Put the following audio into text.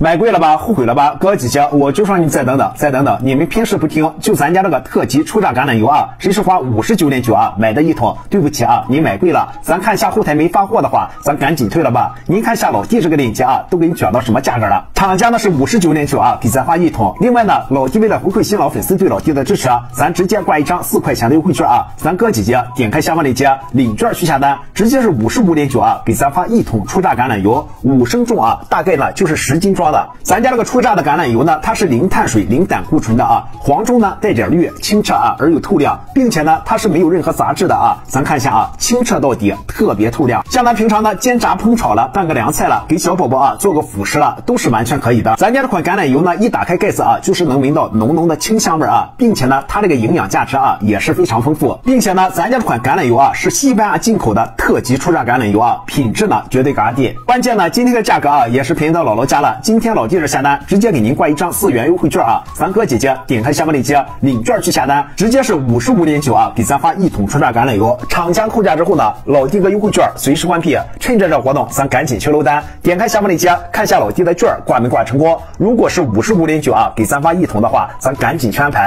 买贵了吧，后悔了吧？哥几姐，我就说你再等等，再等等！你们平时不听，就咱家这个特级初榨橄榄油啊，谁是花59.9啊买的一桶？对不起啊，你买贵了。咱看下后台没发货的话，咱赶紧退了吧。您看下老弟这个链接啊，都给你卷到什么价格了？厂家呢是59.9啊，给咱发一桶。另外呢，老弟为了回馈新老粉丝对老弟的支持啊，咱直接挂一张4块钱的优惠券啊。咱哥几姐点开下方链接领券去下单，直接是55.9啊，给咱发一桶初榨橄榄油，5升重啊，大概呢就是10斤装。 咱家这个初榨的橄榄油呢，它是零碳水、零胆固醇的啊，黄中呢带点绿，清澈啊而有透亮，并且呢它是没有任何杂质的啊。咱看一下啊，清澈到底，特别透亮。像咱平常呢煎炸烹炒了，拌个凉菜了，给小宝宝啊做个辅食了，都是完全可以的。咱家这款橄榄油呢，一打开盖子啊，就是能闻到浓浓的清香味啊，并且呢它这个营养价值啊也是非常丰富，并且呢咱家这款橄榄油啊是西班牙进口的特级初榨橄榄油啊，品质呢绝对嘎地。关键呢今天的价格啊也是便宜到姥姥家了。今天老弟这下单，直接给您挂一张4元优惠券啊！咱哥姐姐点开下方链接领券去下单，直接是55.9啊，给咱发一桶初榨橄榄油。厂家扣价之后呢，老弟哥优惠券随时关闭，趁着这活动，咱赶紧去搂单。点开下方链接看下老弟的券挂没挂成功，如果是55.9啊，给咱发一桶的话，咱赶紧去安排。